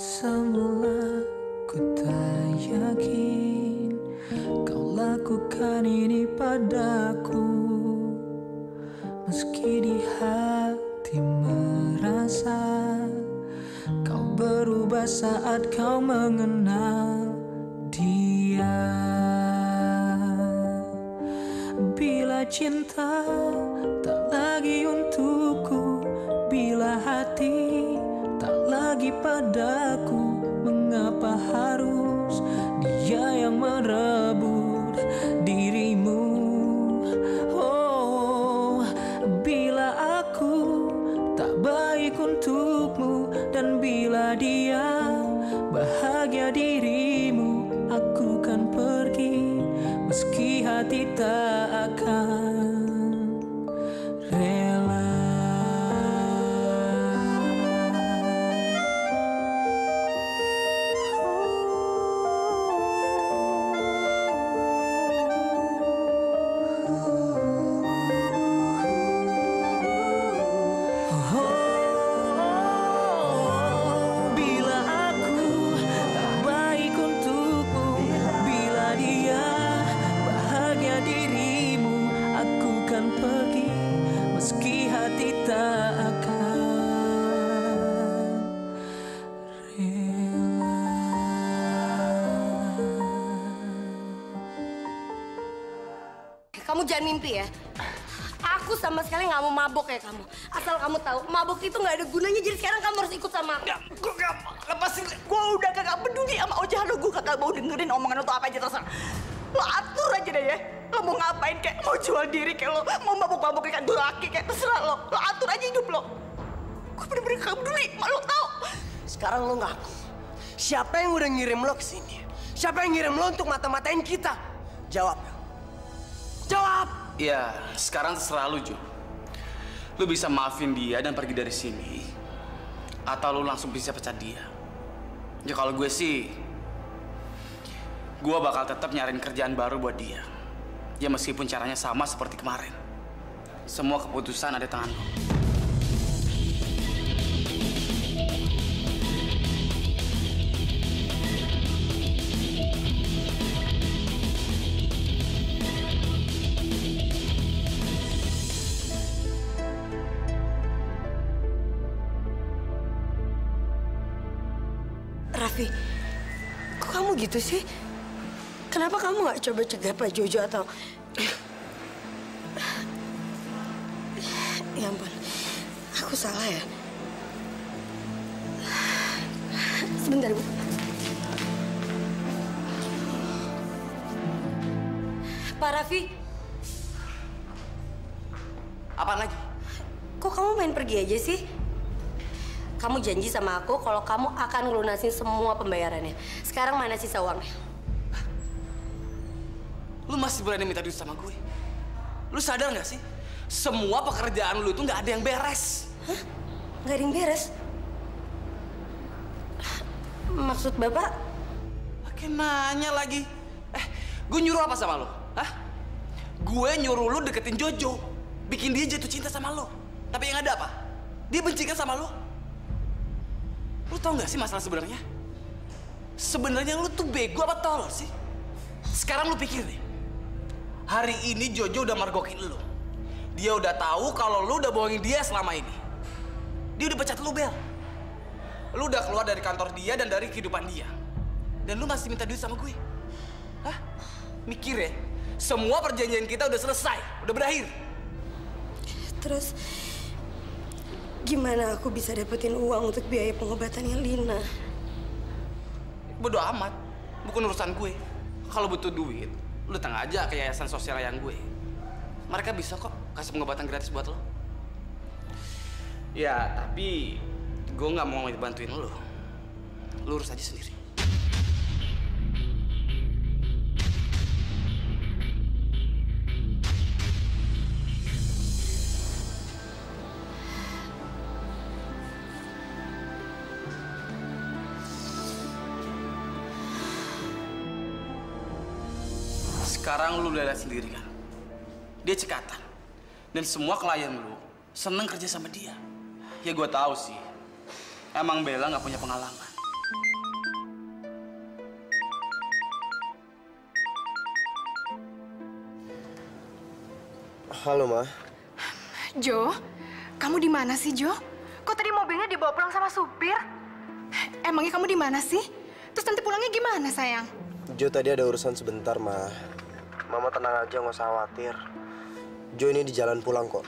Semula ku tak yakin kau lakukan ini padaku, meski di hati merasa kau berubah saat kau mengenal dia. Bila cinta tak lagi untukku, bila hati tak lagi padaku, mengapa harus dia yang merebut dirimu? Oh, bila aku tak baik untukmu dan bila dia bahagia dirimu, aku kan pergi meski hati tak akan rela. Mimpi ya, aku sama sekali nggak mau mabok ya kamu. Asal kamu tahu, mabok itu nggak ada gunanya. Jadi sekarang kamu harus ikut sama aku. Gue nggak lepasin. Gue udah kagak peduli sama ocehan lo. Gue kagak mau dengerin omongan lo atau apa aja terserah. Lo atur aja deh ya. Lo mau ngapain kayak mau jual diri kayak lo, mau mabok-mabok kayak durhaka kayak terserah lo. Lo atur aja hidup lo. Gue bener-bener nggak peduli. Mak lo tahu. Sekarang lo ngaku. Siapa yang udah ngirim lo kesini? Siapa yang ngirim lo untuk mata-matain kita? Jawab. Jawab! Ya, sekarang terserah lu, Jo. Lu bisa maafin dia dan pergi dari sini. Atau lu langsung bisa pecat dia. Ya kalau gue sih, gue bakal tetap nyariin kerjaan baru buat dia. Ya meskipun caranya sama seperti kemarin. Semua keputusan ada tangan lu. Raffi, kok kamu gitu sih? Kenapa kamu nggak coba cegah Pak Jojo atau... Ya ampun, aku salah ya? Sebentar, Bu. Pak Raffi. Apaan lagi? Kok kamu main pergi aja sih? Kamu janji sama aku kalau kamu akan ngelunasin semua pembayarannya. Sekarang mana sisa uangnya? Lu masih berani minta duit sama gue? Lu sadar nggak sih? Semua pekerjaan lu itu nggak ada yang beres. Hah? Nggak ada yang beres? Maksud Bapak? Pakai nanya lagi. Gue nyuruh apa sama lu? Hah? Gue nyuruh lu deketin Jojo. Bikin dia jatuh cinta sama lu. Tapi yang ada apa? Dia benci kan sama lu? Lu tau gak sih masalah sebenarnya? Sebenarnya lu tuh bego apa tolol sih? Sekarang lu pikir deh. Hari ini Jojo udah margokin lu. Dia udah tahu kalau lu udah bohongin dia selama ini. Dia udah pecat lu, Bel. Lu udah keluar dari kantor dia dan dari kehidupan dia. Dan lu masih minta duit sama gue. Hah? Mikir ya? Semua perjanjian kita udah selesai, udah berakhir. Terus... gimana aku bisa dapetin uang untuk biaya pengobatannya Lina? Bodoh amat, bukan urusan gue. Kalau butuh duit, lu datang aja ke yayasan sosial yang gue. Mereka bisa kok kasih pengobatan gratis buat lo. Ya, tapi gue nggak mau bantuin lo. Lu urus aja sendiri. Sekarang lu udah lihat sendiri kan, dia cekatan dan semua klien lu seneng kerja sama dia. Ya gue tahu sih, emang Bella nggak punya pengalaman. Halo, Ma. Jo, kamu di mana sih, Jo? Kok tadi mobilnya dibawa pulang sama supir? Emangnya kamu di mana sih? Terus nanti pulangnya gimana, sayang? Jo, tadi ada urusan sebentar, Ma. Mama tenang aja, nggak usah khawatir. Jo ini di jalan pulang kok.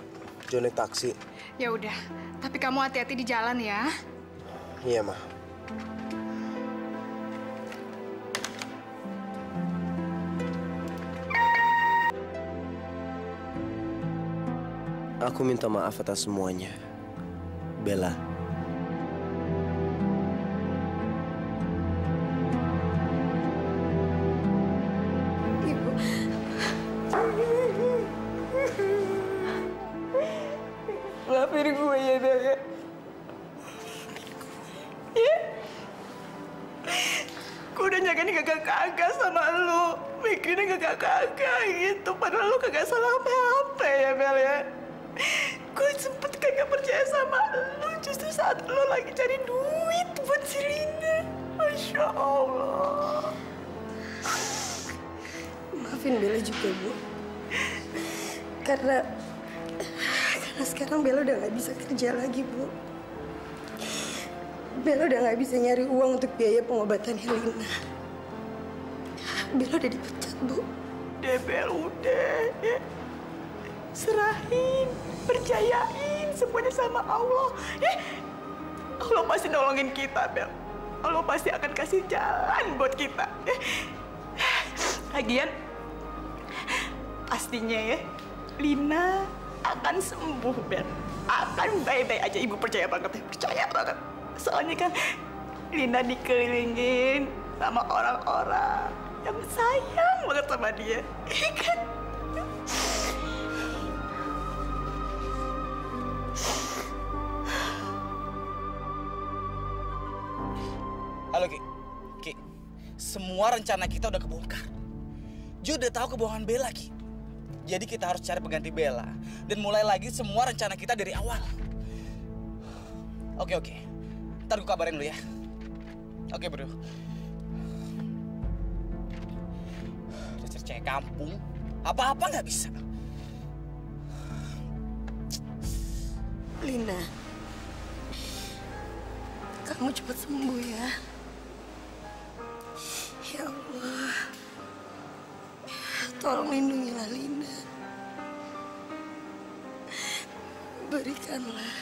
Jo naik taksi. Ya udah, tapi kamu hati-hati di jalan ya. Iya, Ma. Aku minta maaf atas semuanya, Bella. Ibu. Maafin gue ya, Bella. Ya? Gue udah nyagain kakak-kakak sama lu. Mikirin kakak-kakak gitu. Padahal lu kagak salah apa-apa ya, Bella ya. Gue sempet kagak percaya sama lo justru saat lo lagi cari duit buat si Lina. Masya Allah. Maafin Bella juga, Bu. Karena sekarang Bella udah nggak bisa kerja lagi, Bu. Bella udah nggak bisa nyari uang untuk biaya pengobatan Lina. Bella udah dipecat, Bu. Udah, Bel, udah. Serahin, percayain semuanya sama Allah. Allah pasti nolongin kita, Bel. Allah pasti akan kasih jalan buat kita. Lagian, pastinya ya, Lina akan sembuh, Bel. Akan baik-baik aja, Ibu percaya banget, percaya banget. Soalnya kan Lina dikelilingin sama orang-orang yang sayang banget sama dia, kan? Halo, Ki. Semua rencana kita udah kebongkar. Jo udah tahu kebohongan Bella, Ki. Jadi kita harus cari pengganti Bella. Dan mulai lagi semua rencana kita dari awal. Oke. Ntar gue kabarin lu ya. Oke, bro. Udah cercaya kampung. Apa-apa nggak bisa. Lina. Kamu cepat sembuh ya. Ya Allah, tolong lindungilah Lina. Berikanlah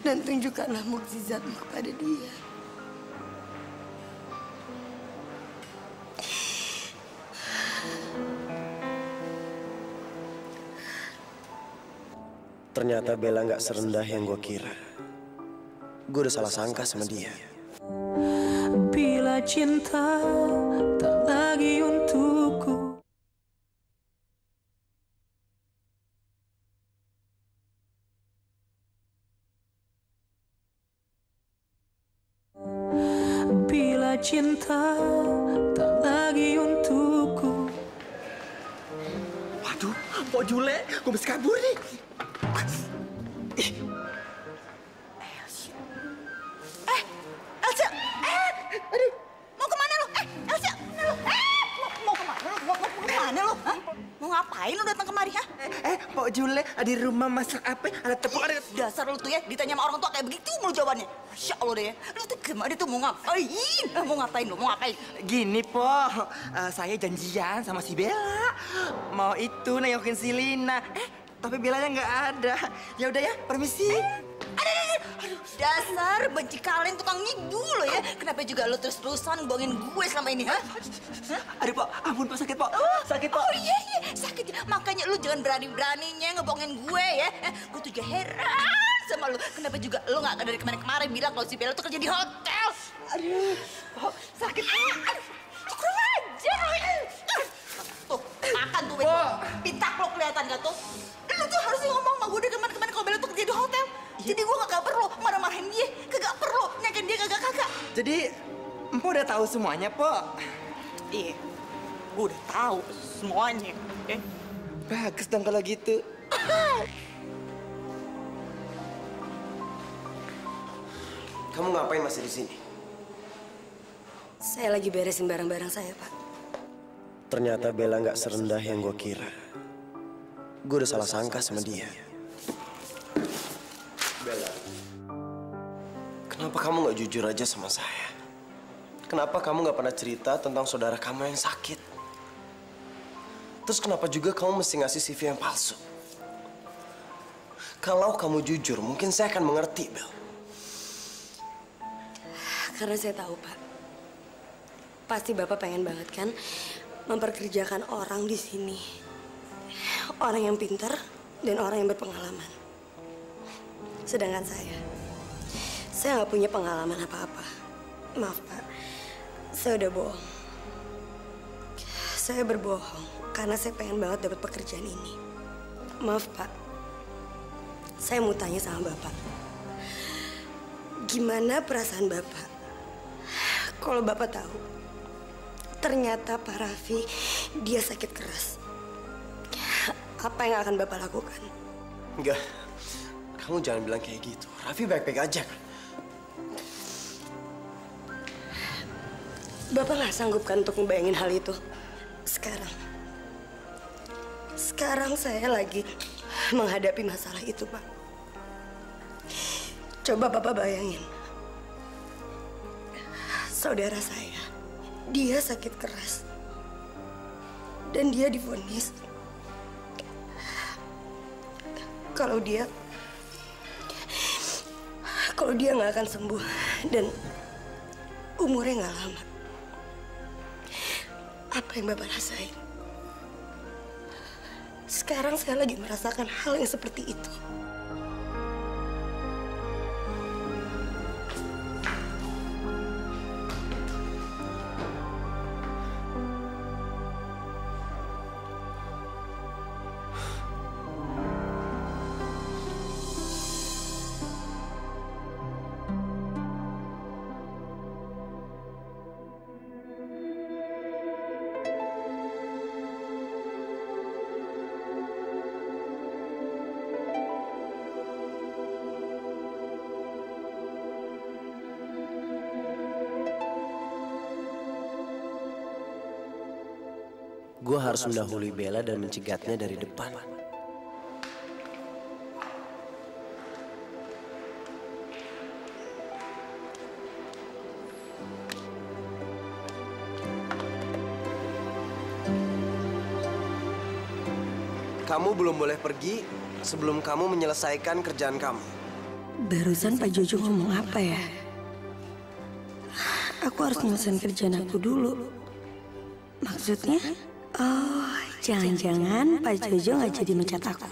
dan tunjukkanlah mukjizatmu kepada dia. Ternyata Bella nggak serendah yang gue kira. Gue udah salah sangka sama dia. Bila cinta tak lagi untukku. Bila cinta tak lagi untukku. Waduh, Pak Jule, gue bisa kabur nih. Jule, di rumah masak apa? Ada tepung, ada... Dasar lu tuh ya, ditanya sama orang tua kayak begitu mulu jawabannya. Masya Allah deh ya, lu tuh gimana tuh mau ngapain? Mau ngapain? Gini, Po. Saya janjian sama si Bella. Mau itu nengokin si Lina. Tapi Bellanya nggak ada. Ya udah ya, permisi. Aduh, dasar benci kalian tukang ngidu lo ya. Kenapa juga lu terus-terusan bohongin gue selama ini, ha? Aduh, Po. Ampun, Po. Sakit, Po. Sakit, Po. Oh, iya. Sakit. Makanya lu jangan berani-beraninya ngebohongin gue ya. Gue tuh juga heran sama lu. Kenapa juga lu gak dari kemarin-kemarin bilang kalau si Bella tuh kerja di hotel. Aduh, Po. Sakit. Cukup aja. Tuh, makan tuh. Pintak lo kelihatan gak tuh? Lu tuh harusnya ngomong sama gue dari kemarin-kemarin kalau Bella tuh kerja di hotel. Jadi gue gak perlu marah-marahin dia, kagak perlu nyakin dia kagak. Jadi, Empo udah tahu semuanya, Po? Iya, gue udah tahu semuanya. Bagus dong kalau gitu. Kamu ngapain masih di sini? Saya lagi beresin barang-barang saya, Pak. Ternyata Bella nggak serendah yang gue kira. Gue udah salah sangka sama dia. Bella, kenapa kamu nggak jujur aja sama saya? Kenapa kamu nggak pernah cerita tentang saudara kamu yang sakit? Terus kenapa juga kamu mesti ngasih CV yang palsu? Kalau kamu jujur, mungkin saya akan mengerti, Bel. Karena saya tahu, Pak. Pasti Bapak pengen banget kan memperkerjakan orang di sini. Orang yang pintar dan orang yang berpengalaman. Sedangkan saya nggak punya pengalaman apa-apa. Maaf, Pak. Saya udah bohong. Saya berbohong karena saya pengen banget dapat pekerjaan ini. Maaf, Pak. Saya mau tanya sama Bapak. Gimana perasaan Bapak kalau Bapak tahu ternyata Pak Raffi dia sakit keras? Apa yang akan Bapak lakukan? Enggak. Kamu jangan bilang kayak gitu. Raffi baik-baik aja kan? Bapak nggak sanggup kan untuk ngebayangin hal itu? Sekarang saya lagi menghadapi masalah itu, Pak. Coba Bapak bayangin. Saudara saya, dia sakit keras. Dan dia divonis kalau dia nggak akan sembuh dan umurnya nggak lama. Apa yang Bapak rasain? Sekarang saya lagi merasakan hal yang seperti itu. Gue harus mendahului Bella dan mencegatnya dari depan. Kamu belum boleh pergi sebelum kamu menyelesaikan kerjaan kamu. Barusan Pak Jojo ngomong apa ya? Aku harus nyelesain kerjaan aku dulu. Maksudnya? Oh, jangan-jangan Pak Jojo nggak jadi mencat aku.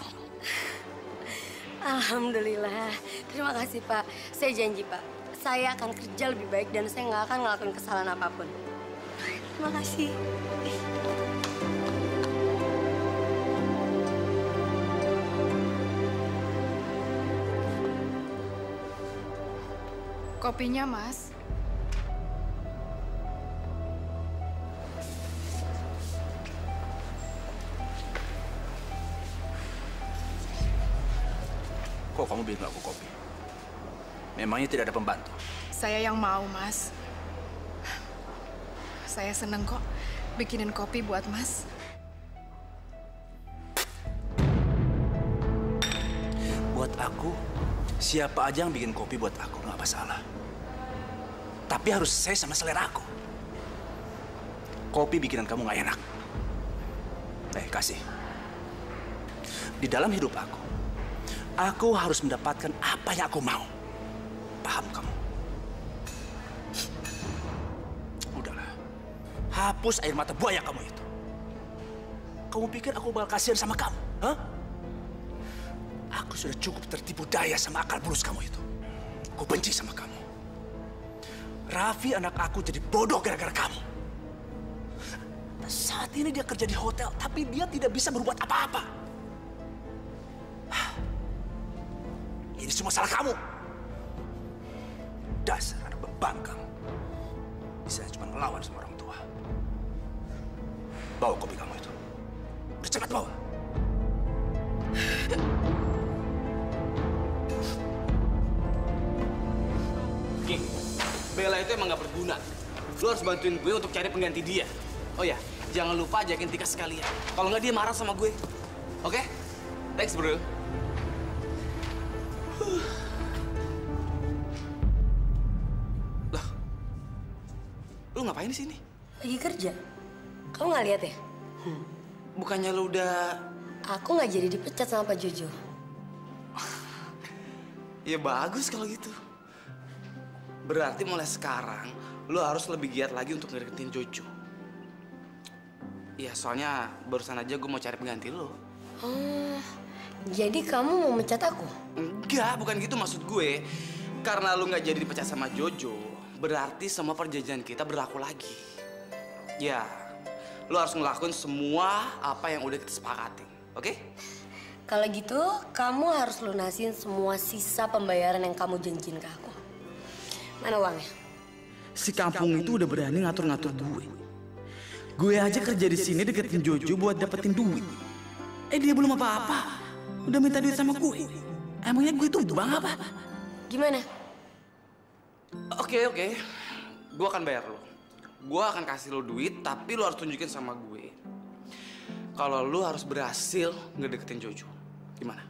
Alhamdulillah. Terima kasih, Pak. Saya janji, Pak. Saya akan kerja lebih baik dan saya nggak akan ngelakuin kesalahan apapun. Terima kasih. Kopinya, Mas. Kok kamu bilang aku kopi? Memangnya tidak ada pembantu? Saya yang mau, Mas. Saya seneng kok bikinin kopi buat Mas. Buat aku, siapa aja yang bikin kopi buat aku nggak masalah. Tapi harus saya sama selera aku. Kopi bikinan kamu nggak enak. Kasih. Di dalam hidup aku harus mendapatkan apa yang aku mau. Paham kamu? Udahlah. Hapus air mata buaya kamu itu. Kamu pikir aku bakal kasihan sama kamu? Hah? Aku sudah cukup tertipu daya sama akal bulus kamu itu. Aku benci sama kamu. Raffi anak aku jadi bodoh gara-gara kamu. Saat ini dia kerja di hotel, tapi dia tidak bisa berbuat apa-apa. Ini semua salah kamu. Dasar anak beban kamu. Bisa cuma ngelawan sama orang tua. Bawa kopi kamu itu. Bercepat bawa. Ki, Bella itu emang gak berguna. Lo harus bantuin gue untuk cari pengganti dia. Oh ya, jangan lupa ajakin Tika sekalian. Kalau nggak dia marah sama gue. Oke? Thanks, bro. Lah, lu ngapain di sini? Lagi kerja. Kamu nggak lihat ya? Bukannya lu udah... Aku nggak jadi dipecat sama Pak Jojo. Ya bagus kalau gitu. Berarti mulai sekarang, lu harus lebih giat lagi untuk ngedeketin Jojo. Iya, soalnya barusan aja gue mau cari pengganti lu. Jadi kamu mau mecat aku? Enggak, bukan gitu maksud gue. Karena lu nggak jadi dipecat sama Jojo, berarti semua perjanjian kita berlaku lagi. Ya, lu harus ngelakuin semua apa yang udah kita sepakati, oke? Kalau gitu, kamu harus lunasin semua sisa pembayaran yang kamu janjiin ke aku. Mana uangnya? Si kampung itu udah berani ngatur-ngatur gue. Gue aja kerja di sini deketin Jojo buat dapetin duit. Dia belum apa-apa. Udah minta duit sama gue. Emangnya gue tuh bang apa? Gimana? Oke. Gue akan bayar lo. Gue akan kasih lo duit, tapi lo harus tunjukin sama gue. Kalau lo harus berhasil ngedeketin Jojo. Gimana?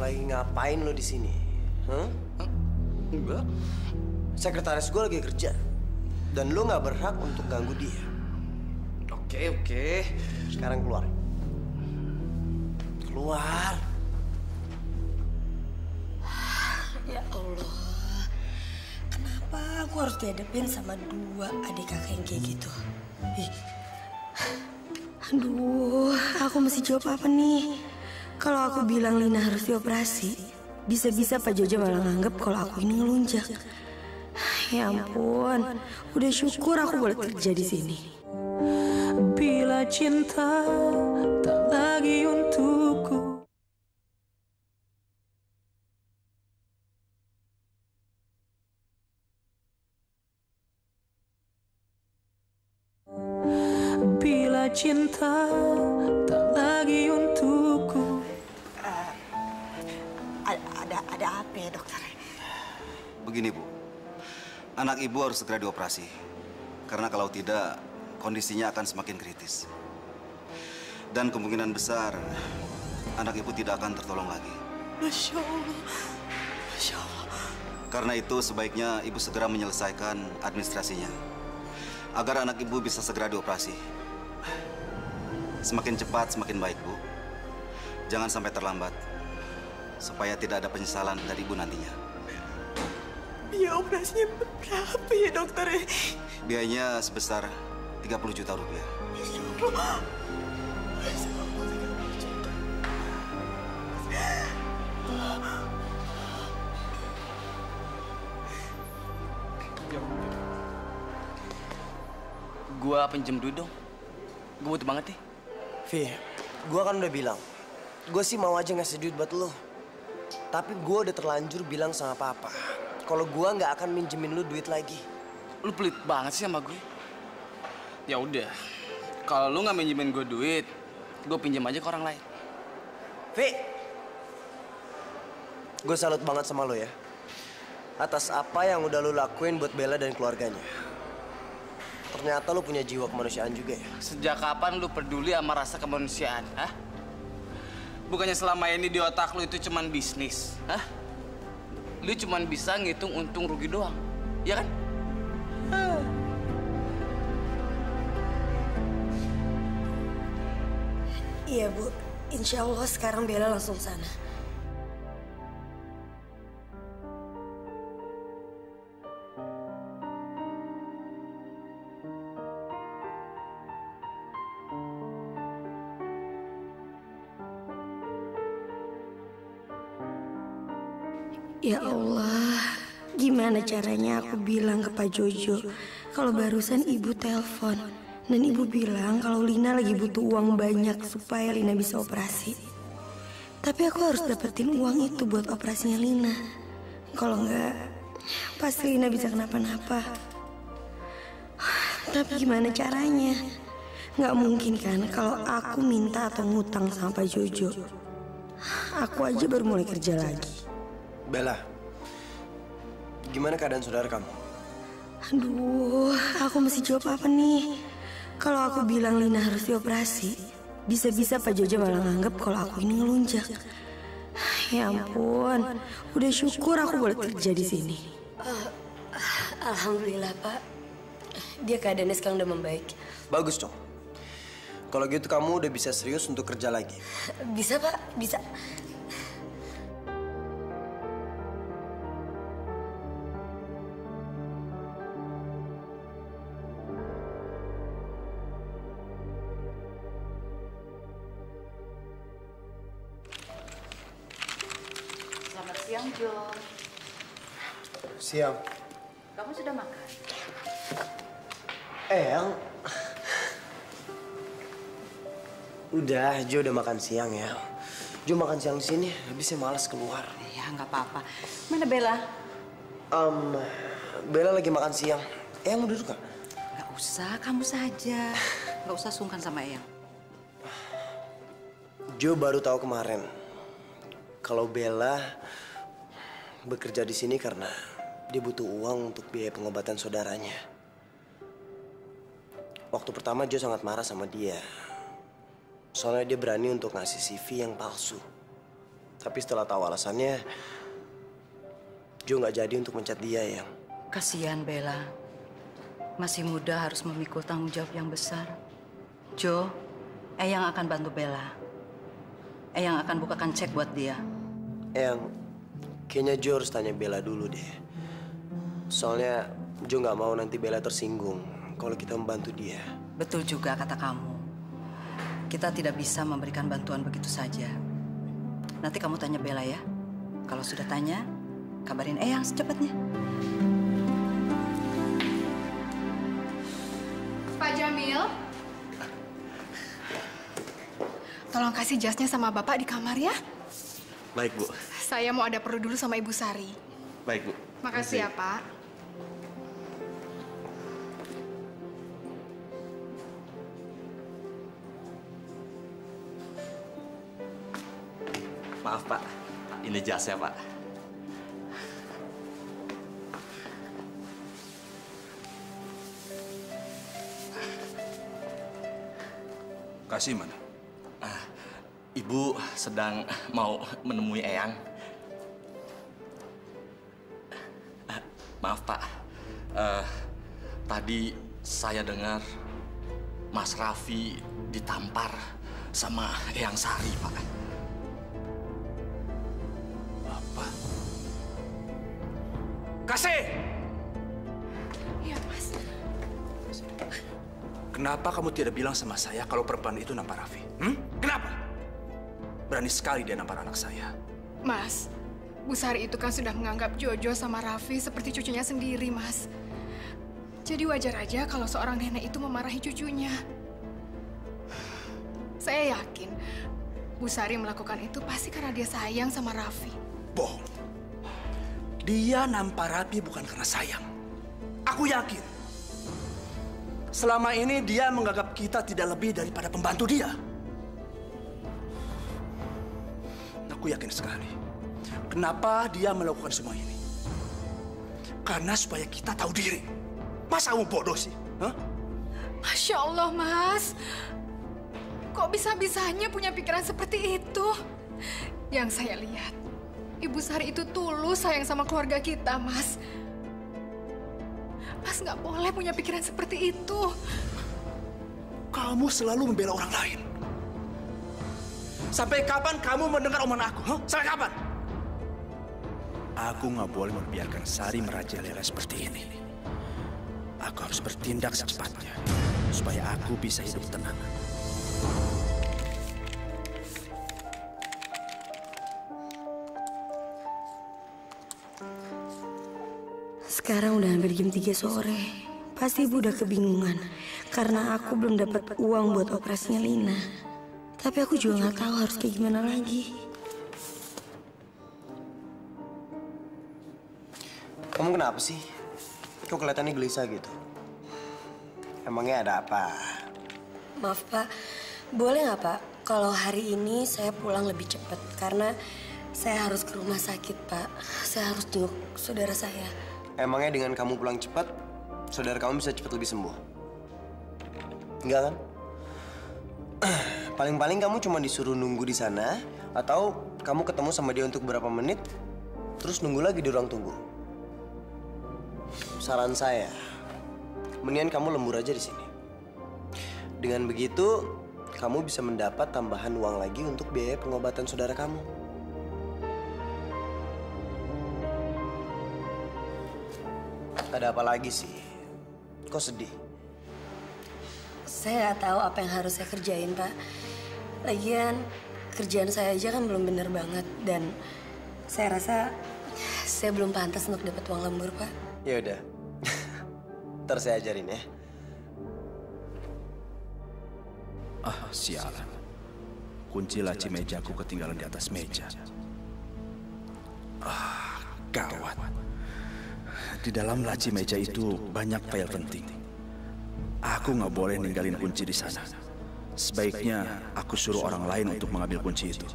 Lagi ngapain lo di sini? Enggak. Sekretaris gue lagi kerja. Dan lo gak berhak untuk ganggu dia. Oke. Sekarang keluar. Keluar. Ya Allah. Kenapa aku harus dihadapin sama dua adik kakak yang kayak gitu? Aduh, aku mesti jawab apa nih? Kalau aku bilang Lina harus dioperasi, bisa-bisa Pak Jojo malah nganggep kalau aku ini ngelunjak. Ya ampun, udah syukur aku boleh kerja di sini. Bila cinta tak lagi untukku. Bila cinta tak lagi untukku. Ada apa ya, dokter? Begini, Bu. Anak ibu harus segera dioperasi. Karena kalau tidak, kondisinya akan semakin kritis. Dan kemungkinan besar, anak ibu tidak akan tertolong lagi. Masya Allah. Karena itu sebaiknya ibu segera menyelesaikan administrasinya. Agar anak ibu bisa segera dioperasi. Semakin cepat, semakin baik, Bu. Jangan sampai terlambat. Supaya tidak ada penyesalan dari ibu nantinya. Biaya operasinya berapa ya, dokter? Biayanya sebesar 30 juta rupiah. Gua pinjem duit dong. Gua butuh banget nih. Fi, gua kan udah bilang. Gua sih mau aja ngasih duit buat lo. Tapi gua udah terlanjur bilang sama papa. Kalau gua nggak akan minjemin lu duit lagi. Lu pelit banget sih sama gue. Ya udah, kalau lu nggak minjemin gue duit, gue pinjam aja ke orang lain. Fi, gue salut banget sama lo ya, atas apa yang udah lu lakuin buat Bella dan keluarganya. Ternyata lu punya jiwa kemanusiaan juga ya. Sejak kapan lu peduli sama rasa kemanusiaan, ah? Bukannya selama ini di otak lu itu cuman bisnis, ah? Lu cuman bisa ngitung untung rugi doang, ya kan? Iya, Bu. Insya Allah sekarang Bella langsung sana. Ya Allah, gimana caranya aku bilang ke Pak Jojo kalau barusan ibu telepon? Dan ibu bilang kalau Lina lagi butuh uang banyak supaya Lina bisa operasi. Tapi aku harus dapetin uang itu buat operasinya Lina. Kalau enggak, pasti Lina bisa kenapa-napa. Tapi gimana caranya? Nggak mungkin kan kalau aku minta atau ngutang sama Pak Jojo. Aku aja baru mulai kerja lagi. Bella, gimana keadaan saudara kamu? Aduh, aku mesti jawab apa nih? Kalau aku bilang Lina harus dioperasi, Bisa-bisa Pak Jojo malah nganggep kalau aku ini ngelunjak. Ya ampun, udah syukur aku boleh kerja di sini. Alhamdulillah Pak, dia keadaannya sekarang udah membaik. Bagus dong. Kalau gitu kamu udah bisa serius untuk kerja lagi. Bisa Pak, bisa. Siang, Jo. Siang. Kamu sudah makan? Eyang. Udah, Jo udah makan siang ya. Jo makan siang di sini, habisnya malas keluar. Ya, nggak apa-apa. Mana Bella? Bella lagi makan siang. Eyang mau duduk nggak? Nggak usah, kamu saja. Nggak usah sungkan sama Eyang. Jo baru tahu kemarin kalau Bella bekerja di sini karena dia butuh uang untuk biaya pengobatan saudaranya. Waktu pertama Jo sangat marah sama dia. Soalnya dia berani untuk ngasih CV yang palsu. Tapi setelah tahu alasannya, Jo nggak jadi untuk mencat dia, Yang. Kasihan Bella. Masih muda harus memikul tanggung jawab yang besar. Jo, Eyang akan bantu Bella. Eyang akan bukakan cek buat dia. Eyang, kayaknya Jo harus tanya Bella dulu deh. Soalnya Jo nggak mau nanti Bella tersinggung kalau kita membantu dia. Betul juga kata kamu. Kita tidak bisa memberikan bantuan begitu saja. Nanti kamu tanya Bella ya. Kalau sudah tanya, kabarin Eyang secepatnya. Pak Jamil, tolong kasih jasnya sama Bapak di kamar ya. Baik, Bu. Saya mau ada perlu dulu sama Ibu Sari. Baik, Bu. Makasih ya, Pak. Maaf, Pak. Ini jasnya, Pak. Kasih mana? Ibu sedang mau menemui Eyang. Maaf Pak, tadi saya dengar Mas Raffi ditampar sama Eyang Sari Pak. Apa? Kasih! Iya Mas. Kenapa kamu tidak bilang sama saya kalau perempuan itu nampar Raffi? Kenapa? Berani sekali dia nampar anak saya. Mas, Bu Sari itu kan sudah menganggap Jojo sama Raffi seperti cucunya sendiri, Mas. Jadi wajar aja kalau seorang nenek itu memarahi cucunya. Saya yakin Bu Sari melakukan itu pasti karena dia sayang sama Raffi. Bohong. Dia nampar Raffi bukan karena sayang. Aku yakin. Selama ini dia menganggap kita tidak lebih daripada pembantu dia. Aku yakin sekali. Kenapa dia melakukan semua ini? Karena supaya kita tahu diri. Masa kamu bodoh sih? Masya Allah, Mas. Kok bisa-bisanya punya pikiran seperti itu? Yang saya lihat, Ibu Sari itu tulus sayang sama keluarga kita, Mas. Mas nggak boleh punya pikiran seperti itu. Kamu selalu membela orang lain. Sampai kapan kamu mendengar omongan aku? Sampai kapan? Aku nggak boleh membiarkan Sari merajalela seperti ini. Aku harus bertindak secepatnya supaya aku bisa hidup tenang. Sekarang udah hampir jam 3 sore. Pasti Ibu udah kebingungan karena aku belum dapat uang buat operasinya Lina. Tapi aku juga nggak tahu harus kayak gimana lagi. Kamu kenapa sih? Kok kelihatannya gelisah gitu? Emangnya ada apa? Maaf Pak, boleh nggak Pak? Kalau hari ini saya pulang lebih cepat karena saya harus ke rumah sakit Pak. Saya harus jenguk saudara saya. Emangnya dengan kamu pulang cepat, saudara kamu bisa cepat lebih sembuh? Enggak kan? Paling-paling kamu cuma disuruh nunggu di sana, atau kamu ketemu sama dia untuk berapa menit, terus nunggu lagi di ruang tunggu. Saran saya, mendingan kamu lembur aja di sini. Dengan begitu, kamu bisa mendapat tambahan uang lagi untuk biaya pengobatan saudara kamu. Ada apa lagi sih? Kok sedih? Saya nggak tahu apa yang harus saya kerjain, Pak. Lagian, kerjaan saya aja kan belum bener banget. Dan saya rasa saya belum pantas untuk dapat uang lembur, Pak. Ya udah, ntar saya ajarin ya. Ah, sialan. Kunci laci mejaku ketinggalan di atas meja. Ah, gawat. Di dalam laci meja itu banyak file penting. Aku nggak boleh ninggalin kunci di sana. Sebaiknya aku suruh orang lain untuk mengambil kunci itu.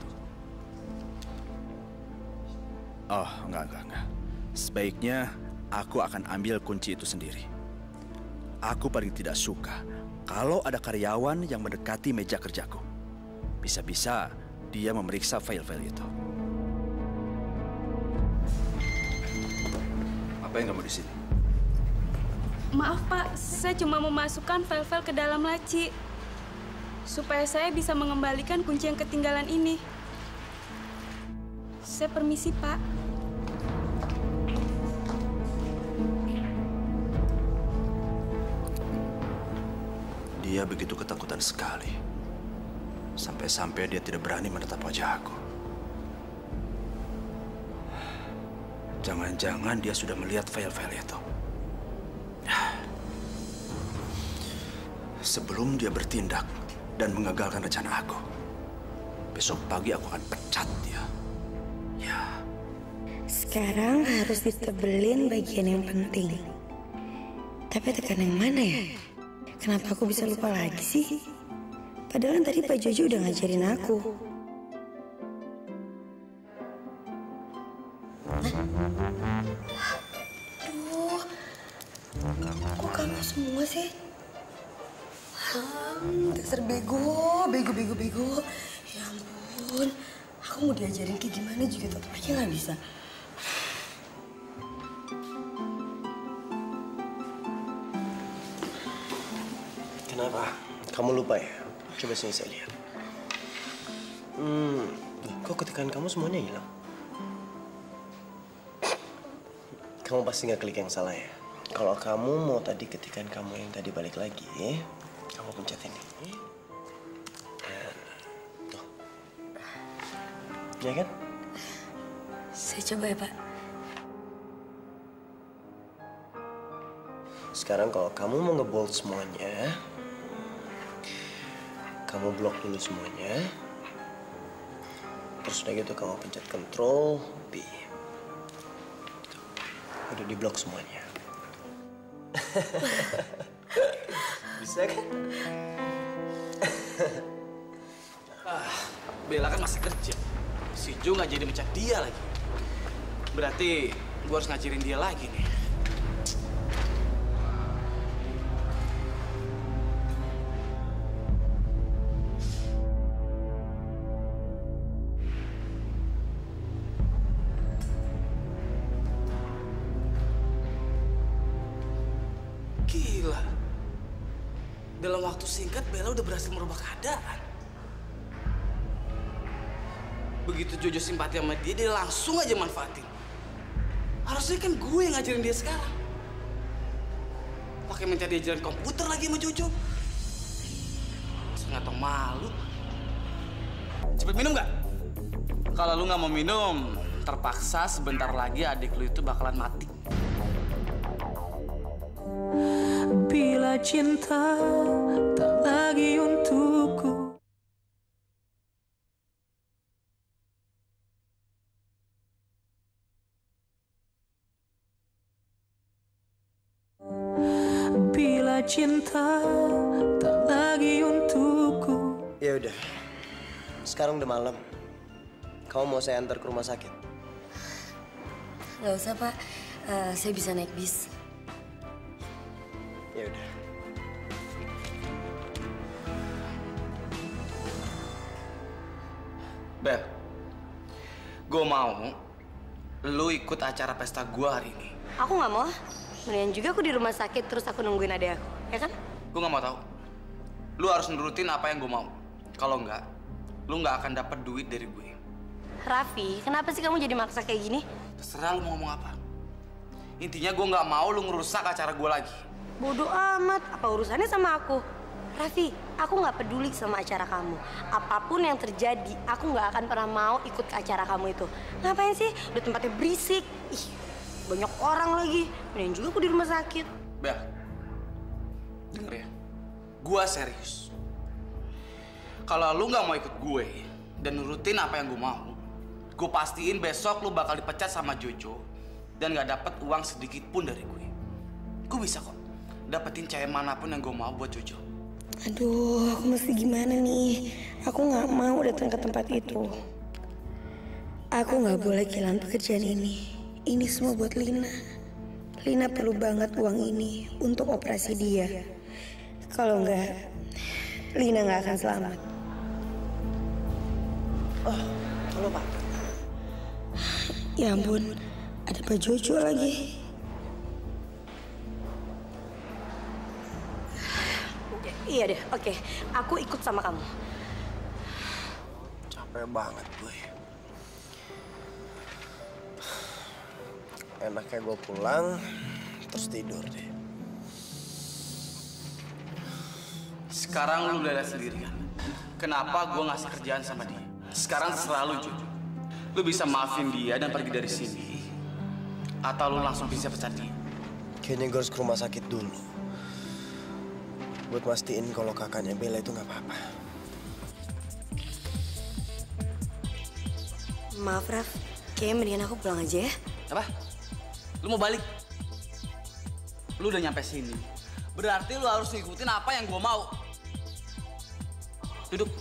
Oh, enggak. Sebaiknya aku akan ambil kunci itu sendiri. Aku paling tidak suka kalau ada karyawan yang mendekati meja kerjaku. Bisa-bisa dia memeriksa file-file itu. Apa yang kamu di sini? Maaf, Pak. Saya cuma memasukkan file-file ke dalam laci. Supaya saya bisa mengembalikan kunci yang ketinggalan ini. Saya permisi, Pak. Dia begitu ketakutan sekali. Sampai-sampai dia tidak berani menatap wajah aku. Jangan-jangan dia sudah melihat file-file itu. Sebelum dia bertindak dan mengagalkan rencana aku, besok pagi aku akan pecat dia. Ya. Sekarang harus ditebelin bagian yang penting. Tapi tekan yang mana ya? Kenapa aku bisa lupa lagi sih? Padahal tadi Pak Jojo udah ngajarin aku. Aduh, kok kamu semua sih? Dasar bego. Ya ampun, aku mau diajarin kayak gimana juga tetap aja nggak bisa. Kenapa? Kamu lupa ya? Coba sini saya lihat. Kok ketikan kamu semuanya hilang? Kamu pasti nggak klik yang salah ya? Kalau kamu mau tadi ketikan kamu yang tadi balik lagi, kamu pencet ini. Dan... tuh. Ya kan? Saya coba ya, Pak. Sekarang kalau kamu mau ngebold semuanya, kamu blok dulu semuanya, terus udah gitu kamu pencet Ctrl B. Udah diblok semuanya. Bisa kan? Bella kan masih kerja, si Jo nggak jadi mencat dia lagi. Berarti gue harus ngajarin dia lagi nih. Dalam waktu singkat, Bella udah berhasil merubah keadaan. Begitu Jojo simpati sama dia, dia langsung aja manfaatin. Harusnya kan gue yang ngajarin dia sekarang. Pakai minta dia jalan komputer lagi sama Jojo. Masa nggak tau malu. Cepet minum nggak? Kalau lu nggak mau minum, terpaksa sebentar lagi adik lu itu bakalan mati. Bila cinta tak lagi untukku. Bila cinta tak lagi untukku. Ya udah. Sekarang udah malam. Kamu mau saya antar ke rumah sakit? Nggak usah, Pak. Saya bisa naik bis. Ya udah. Bel, gue mau lu ikut acara pesta gue hari ini. Aku nggak mau. Mendingan juga aku di rumah sakit terus aku nungguin adek aku, ya kan? Gue nggak mau tahu. Lu harus nurutin apa yang gue mau. Kalau nggak, lu nggak akan dapat duit dari gue. Raffi, kenapa sih kamu jadi maksa kayak gini? Terserah lu mau ngomong apa. Intinya gue nggak mau lu ngerusak acara gue lagi. Bodoh amat, apa urusannya sama aku? Raffi, aku nggak peduli sama acara kamu. Apapun yang terjadi, aku nggak akan pernah mau ikut ke acara kamu itu. Ngapain sih? Udah tempatnya berisik. Ih, banyak orang lagi. Mending juga aku di rumah sakit. Bel, denger ya. Gue serius. Kalau lu nggak mau ikut gue dan nurutin apa yang gue mau, gue pastiin besok lu bakal dipecat sama Jojo dan nggak dapet uang sedikit pun dari gue. Gue bisa kok dapetin cewek manapun yang gue mau buat Jojo. Aduh, aku mesti gimana nih? Aku nggak mau datang ke tempat itu. Aku nggak boleh kehilangan pekerjaan ini. Ini semua buat Lina. Lina perlu banget uang ini untuk operasi dia. Kalau nggak, Lina nggak akan selamat. Oh, halo Pak. Ya ampun, ada Pak Jojo lagi. Iya deh, oke. Aku ikut sama kamu. Capek banget gue. Enaknya gue pulang, terus tidur deh. Sekarang lu udah ada sendiri kan? Kenapa gue ngasih kerjaan sama dia? Sekarang selalu jujur. Lu bisa maafin dia dan pergi dari sini. Atau lu langsung bisa pecat dia. Kayaknya gue harus ke rumah sakit dulu. Buat pastiin kalau kakaknya Bella itu nggak apa-apa. Maaf, Raf. Kayaknya mendingan aku pulang aja ya. Apa? Lu mau balik? Lu udah nyampe sini. Berarti lu harus ngikutin apa yang gua mau. Duduk.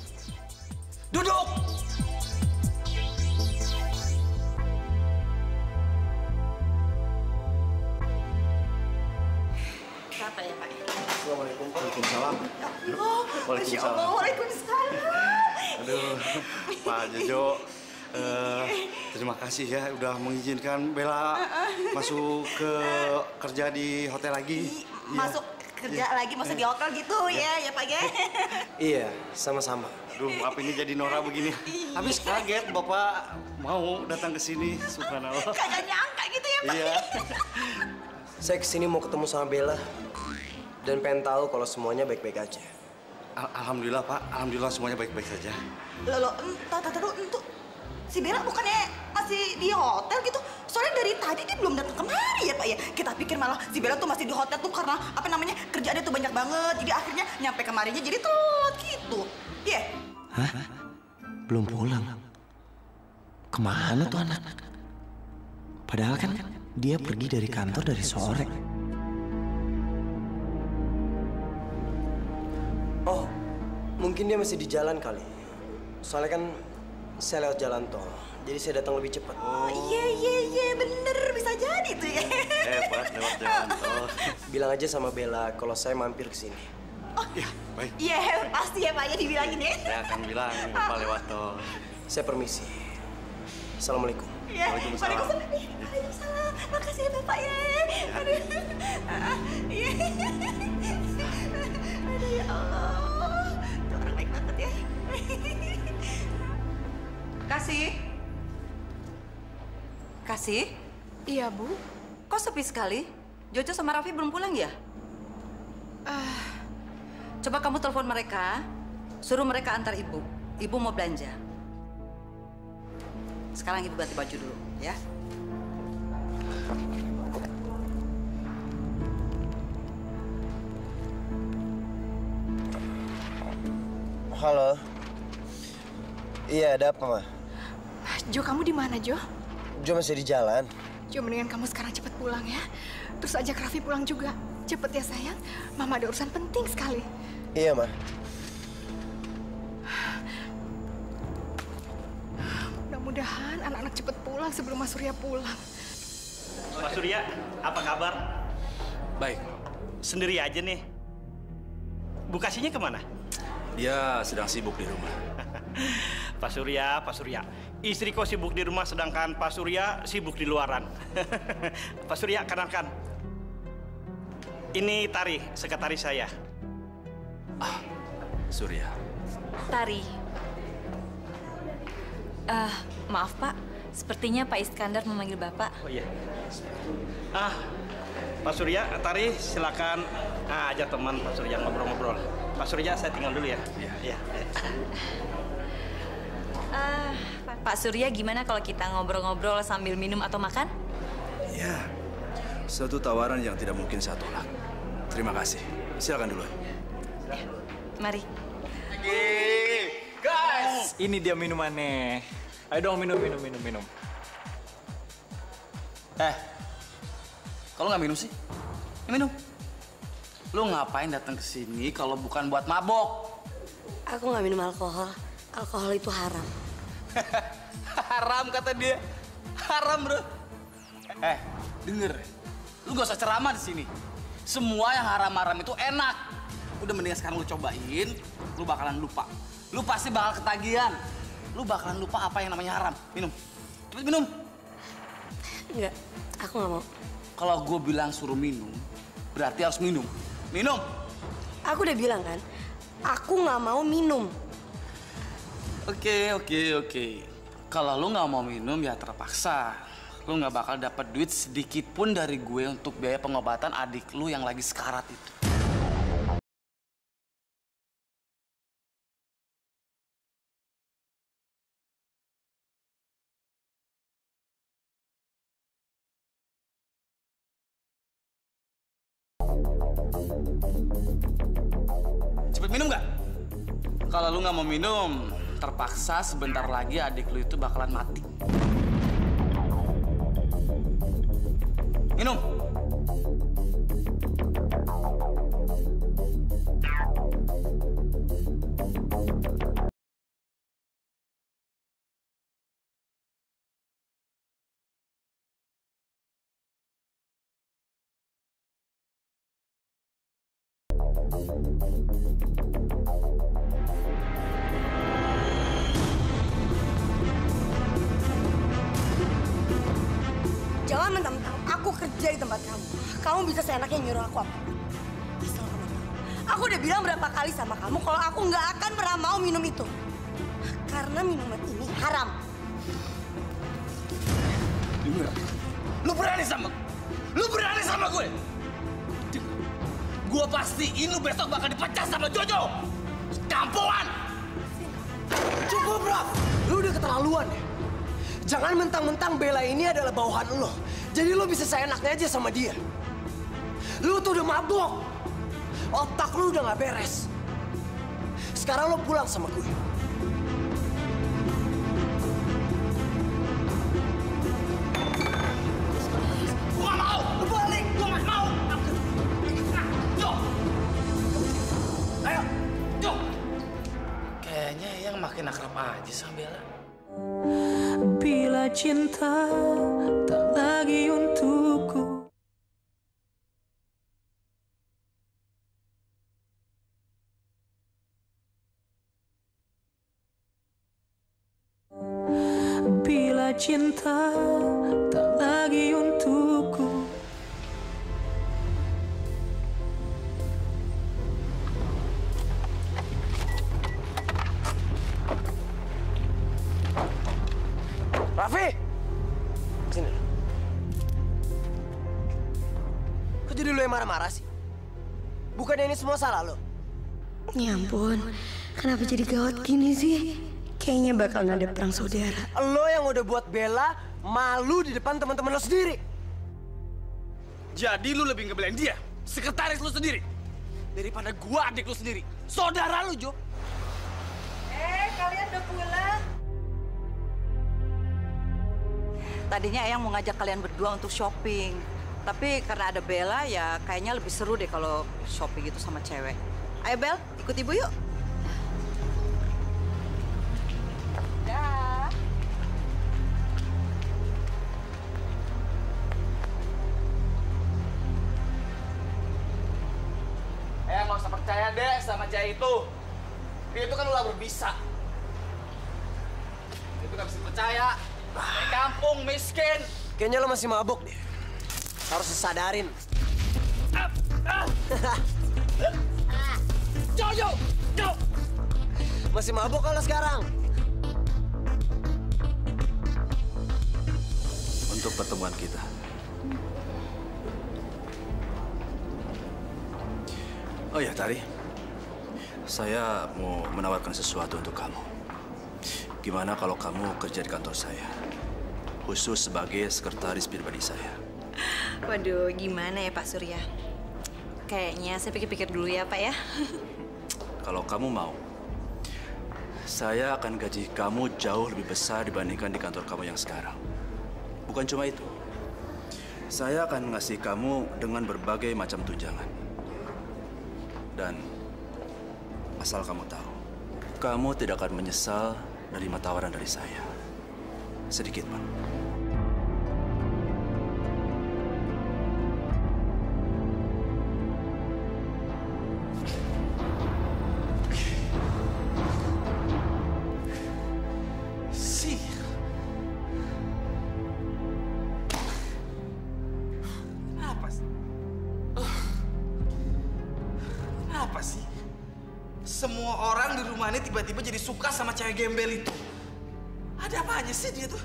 Duduk! Apa ya, Pak? Assalamualaikum. Waalaikumsalam. Oh, waalaikumsalam. Waalaikumsalam. Aduh, Pak Jojo, terima kasih ya udah mengizinkan Bella masuk ke kerja di hotel lagi. Masuk kerja lagi, masuk di hotel gitu ya Pak ya? Iya, sama-sama. Aduh, maaf ini jadi Nora begini. Habis kaget Bapak mau datang ke sini, subhanallah. Kagak nyangka gitu ya Pak. Iya. Saya kesini mau ketemu sama Bella. Dan pengen tahu kalau semuanya baik-baik aja. Alhamdulillah Pak, alhamdulillah semuanya baik-baik saja. Loh, entuh. Si Bella bukannya masih di hotel gitu? Soalnya dari tadi dia belum datang kemari ya Pak ya. Kita pikir malah si Bella tuh masih di hotel tuh karena apa namanya kerjaannya tuh banyak banget. Jadi akhirnya nyampe kemarinya jadi telat gitu. Iya. Yeah. Hah? Belum pulang? Kemana tuh anak? Padahal kan dia pergi dari kantor dari sore. Oh, mungkin dia masih di jalan kali. Soalnya kan saya lewat jalan tol, jadi saya datang lebih cepat. Oh, iya, bener. Bisa jadi tuh ya. Hebat, lewat jalan tol. Bilang aja sama Bella kalau saya mampir ke sini. Oh, iya, baik. Iya, pasti ya Pak, ya dibilangin ya. Saya akan bilang, Bapak lewat tol. Saya permisi. Assalamualaikum. Ya, waalaikumsalam. Waalaikumsalam. Makasih ya Bapak ya. Aduh. Iya. Ya Allah, itu orang baik banget ya. Kasih? Iya, Bu. Kok sepi sekali? Jojo sama Raffi belum pulang ya? Coba kamu telepon mereka, suruh mereka antar Ibu. Ibu mau belanja. Sekarang Ibu ganti baju dulu, ya. Halo. Iya, ada apa, Ma? Jo, kamu di mana, Jo? Jo masih di jalan. Jo, mendingan kamu sekarang cepet pulang ya. Terus ajak Raffi pulang juga. Cepet ya, sayang. Mama ada urusan penting sekali. Iya, Ma. Mudah-mudahan anak-anak cepet pulang sebelum Mas Surya pulang. Mas Surya, apa kabar? Baik. Sendiri aja nih. Bu Kasihnya kemana? Dia sedang sibuk di rumah. Pak Surya. Istriku sibuk di rumah, sedangkan Pak Surya sibuk di luaran. Pak Surya, kenalkan. Ini Tari, sekretaris saya. Ah, Surya. Tari. Maaf, Pak. Sepertinya Pak Iskandar memanggil Bapak. Oh, iya. Ah, Pak Surya, Tari, silakan aja teman Pak Surya ngobrol-ngobrol. Pak Surya, saya tinggal dulu ya. Iya. Pak Surya, gimana kalau kita ngobrol-ngobrol sambil minum atau makan? Ya, suatu tawaran yang tidak mungkin saya tolak. Terima kasih. Silakan dulu. Ya, mari. Guys, ini dia minumannya. Ayo dong minum. Kalau nggak minum sih? Ya minum. Lu ngapain datang ke sini kalau bukan buat mabok? Aku nggak minum alkohol. Alkohol itu haram. Haram kata dia. Haram, bro. Denger. Lu gak usah ceramah di sini. Semua yang haram-haram itu enak. Udah mendingan sekarang lu cobain, lu bakalan lupa. Lu pasti bakal ketagihan. Lu bakalan lupa apa yang namanya haram. Minum. Cepet minum. Enggak, aku gak mau. Kalau gue bilang suruh minum, berarti harus minum. Minum. Aku udah bilang kan, aku gak mau minum. Oke. Kalau lu nggak mau minum ya terpaksa. Lu nggak bakal dapat duit sedikit pun dari gue untuk biaya pengobatan adik lu yang lagi sekarat itu. Cepet minum nggak? Kalau lu nggak mau minum, terpaksa sebentar lagi adik lu itu bakalan mati. Minum. Jangan mentang-mentang aku kerja di tempat kamu. Kamu bisa seenaknya nyuruh aku apa? Asal kamu tahu. Aku udah bilang berapa kali sama kamu kalau aku nggak akan pernah mau minum itu. Karena minuman ini haram. Dengar. Lu berani sama gue? Gue pastiin lu besok bakal dipecah sama Jojo. Campuran. Cukup, bro. Lu udah keterlaluan ya? Jangan mentang-mentang Bella ini adalah bawahan lo. Jadi lo bisa seenaknya aja sama dia. Lo tuh udah mabuk. Otak lo udah gak beres. Sekarang lo pulang sama gue. Gua mau! Lo balik! Gua gak mau! Jo! Ayo! Jo! Kayaknya yang makin akrab aja sama Bella. Bila cinta tak lagi untukku. Bila cinta tak lagi untukku. Raffi! Kesini. Kok jadi lu yang marah-marah sih? Bukannya ini semua salah lo? Ya ampun, kenapa jadi gawat gini sih? Kayaknya bakal ada perang saudara. Lo yang udah buat Bella malu di depan teman-teman lo sendiri. Jadi lu lebih ngebelain dia? Sekretaris lu sendiri? Daripada gua adik lu sendiri? Saudara lu, Jo! Kalian udah pulang? Tadinya Eyang mau ngajak kalian berdua untuk shopping. Tapi karena ada Bella, ya kayaknya lebih seru deh kalau shopping itu sama cewek. Ayo Bel, ikut ibu yuk. Dah. Eyang nggak usah percaya deh sama cewek itu. Dia itu kan ular berbisa. Itu gak bisa percaya. Di kampung, miskin. Kayaknya lo masih mabuk deh. Harus disadarin. Jojo! Jojo! Masih mabuk kalau sekarang? Untuk pertemuan kita. Oh ya, Tari. Saya mau menawarkan sesuatu untuk kamu. Gimana kalau kamu kerja di kantor saya? Khusus sebagai sekretaris pribadi saya. Waduh, gimana ya Pak Surya? Kayaknya saya pikir-pikir dulu ya Pak ya. Kalau kamu mau, saya akan gaji kamu jauh lebih besar dibandingkan di kantor kamu yang sekarang. Bukan cuma itu. Saya akan ngasih kamu dengan berbagai macam tunjangan. Dan asal kamu tahu, kamu tidak akan menyesal menerima tawaran dari saya. Sedikit pun. Tiba-tiba jadi suka sama cewek gembel itu. Ada apanya sih dia tuh?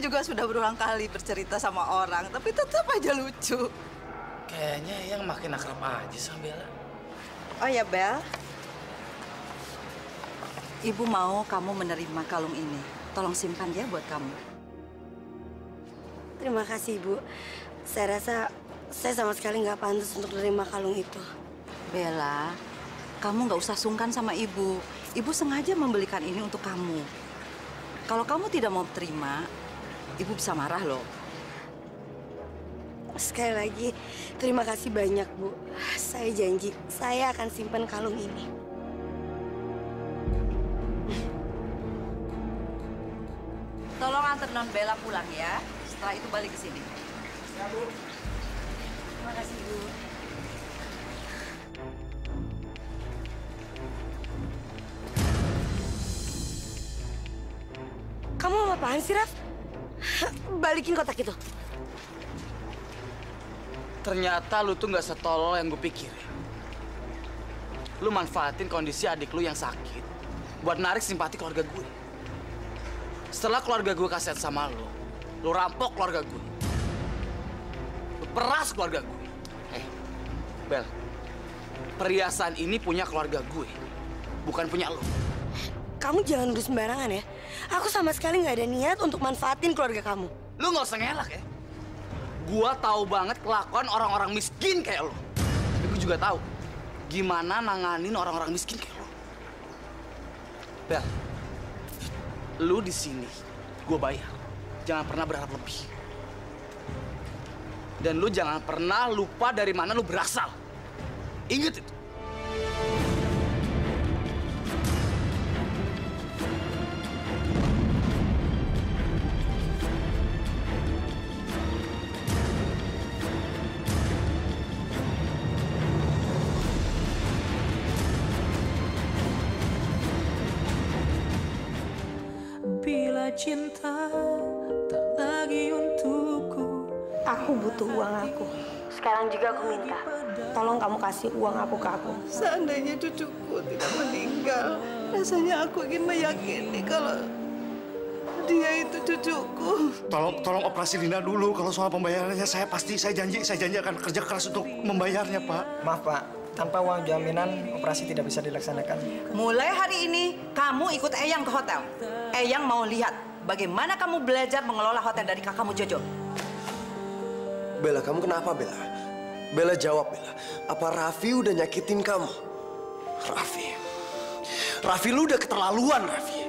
Juga sudah berulang kali bercerita sama orang, tapi tetap aja lucu. Kayaknya yang makin akrab aja sama Bella. Oh ya Bel, Ibu mau kamu menerima kalung ini. Tolong simpan dia buat kamu. Terima kasih Ibu. Saya rasa saya sama sekali nggak pantas untuk menerima kalung itu. Bella, kamu nggak usah sungkan sama Ibu. Ibu sengaja membelikan ini untuk kamu. Kalau kamu tidak mau terima, Ibu bisa marah loh. Sekali lagi, terima kasih banyak, Bu. Saya janji, saya akan simpan kalung ini. Tolong antar Non Bella pulang ya. Setelah itu balik ke sini. Ya, Bu. Terima kasih, Bu. Kamu ngapain sih, Raf? Balikin kotak itu. Ternyata lu tuh nggak setolol yang gue pikirin. Lu manfaatin kondisi adik lu yang sakit buat narik simpati keluarga gue. Setelah keluarga gue kasihan sama lu, lu rampok keluarga gue. Lu peras keluarga gue. Bel, perhiasan ini punya keluarga gue, bukan punya lu. Kamu jangan nuduh sembarangan ya. Aku sama sekali nggak ada niat untuk manfaatin keluarga kamu. Lu nggak usah ngelak ya. Gua tahu banget kelakuan orang-orang miskin kayak lu. Tapi gua juga tahu gimana nanganin orang-orang miskin kayak lu. Bel, lu di sini, gua bayar. Jangan pernah berharap lebih. Dan lu jangan pernah lupa dari mana lu berasal. Ingat itu. Cinta tak lagi untukku. Aku butuh uang aku. Sekarang juga aku minta. Tolong kamu kasih uang aku ke aku. Seandainya cucuku tidak meninggal, rasanya aku ingin meyakini kalau dia itu cucuku. Tolong operasi Lina dulu. Kalau soal pembayarannya saya janji akan kerja keras untuk membayarnya, Pak. Maaf, Pak. Tanpa uang jaminan, operasi tidak bisa dilaksanakan. Mulai hari ini, kamu ikut Eyang ke hotel. Eyang mau lihat bagaimana kamu belajar mengelola hotel dari kakakmu Jojo. Bella, kamu kenapa, Bella? Bella, jawab, Bella. Apa Raffi udah nyakitin kamu? Raffi. Raffi, lu udah keterlaluan, Raffi.